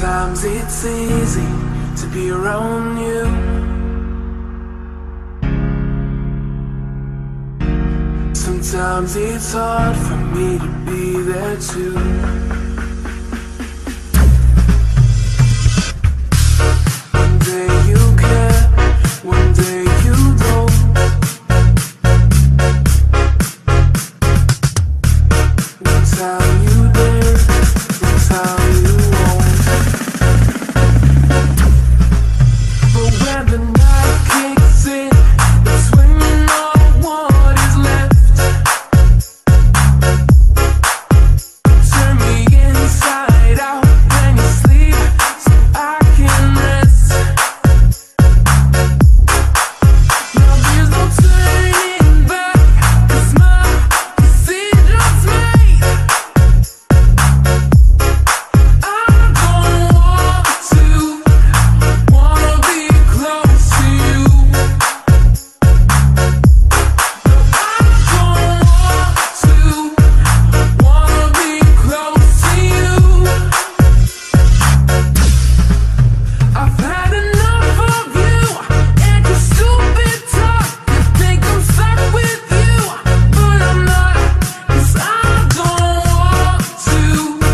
Sometimes it's easy to be around you. Sometimes it's hard for me to be there too. One day you care, one day you don't. One time you dare, one time you won't. But when the night kicks in, it's when you know what is left. Turn me inside out when you sleep, so I can rest. Now there's no turning back, 'cause my decision's made. I don't wanna be close to you. I don't wanna be close to you. I've had enough of you and your stupid talk. You think I'm stuck with you, but I'm not, 'cause I don't wanna be close to you. No, I don't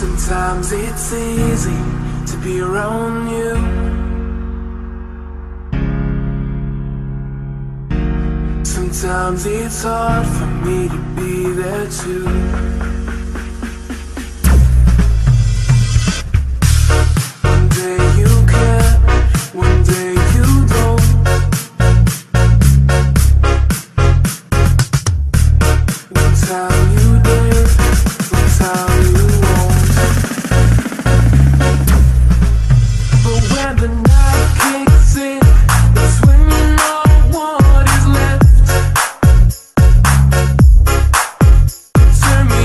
Sometimes it's easy to be around you. Sometimes it's hard for me to be there too. One day you care, one day you don't. One time you dare, one time you won't. But when the night kicks in, it's when you know what is left. Turn me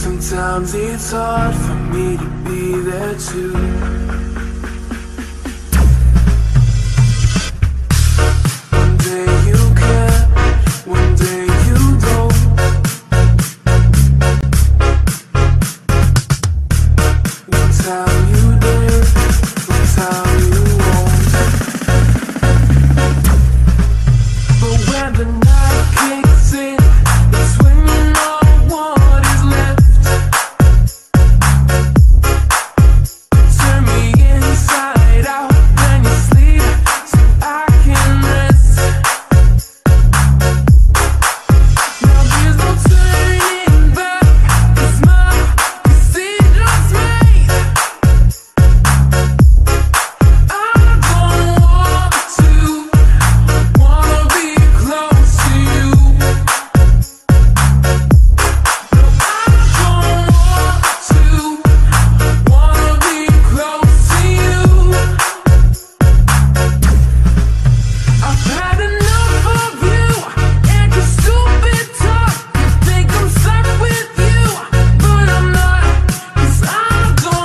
Sometimes it's hard for me to be there too. One day you care, one day you don't. One time you dance, one time you won't. But when the night kicks in, that's when you know sometimes it's easy to be around you. Sometimes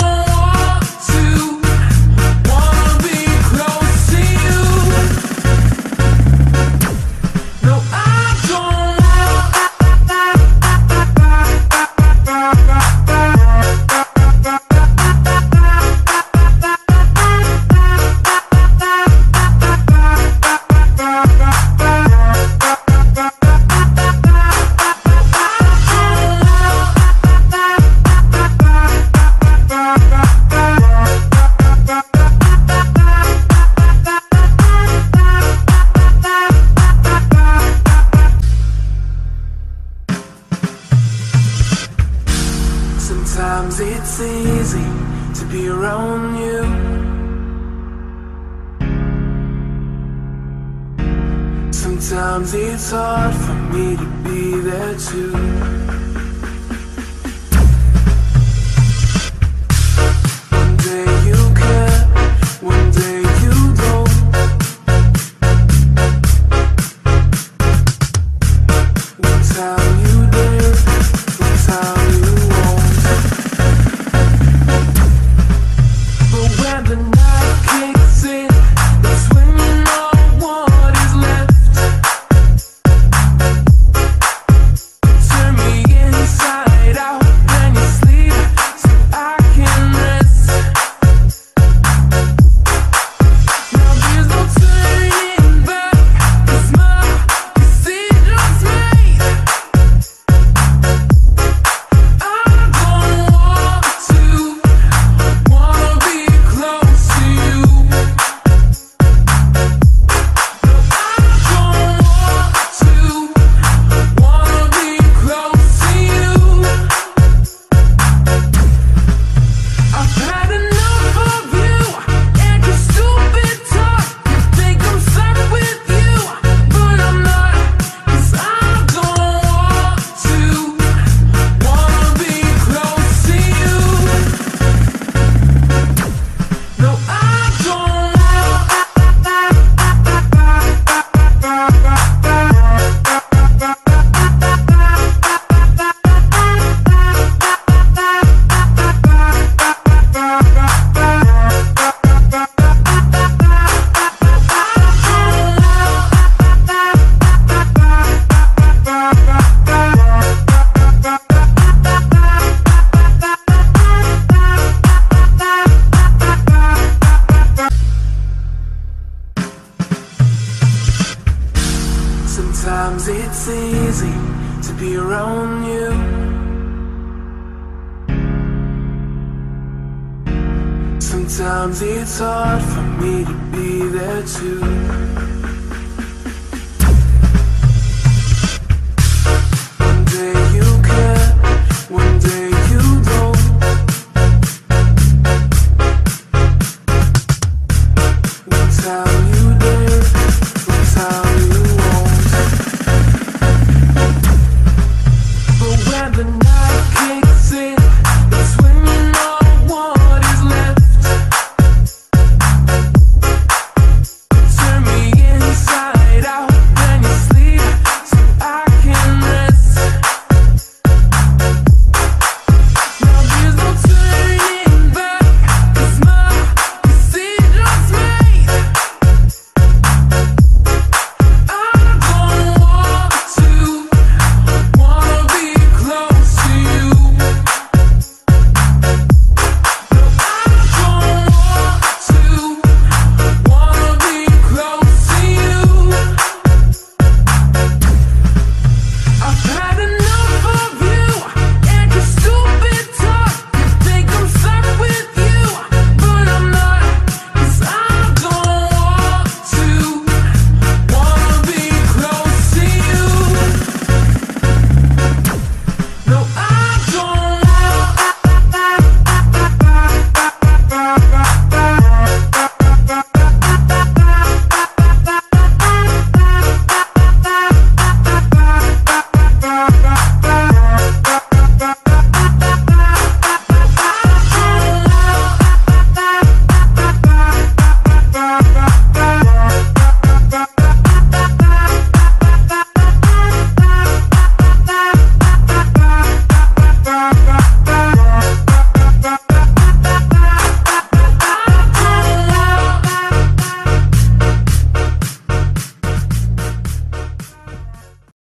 it's hard for me to be there too. One day you care, one day you don't. One time you dance, one time you sometimes it's easy to be around you. Sometimes it's hard for me to be there too.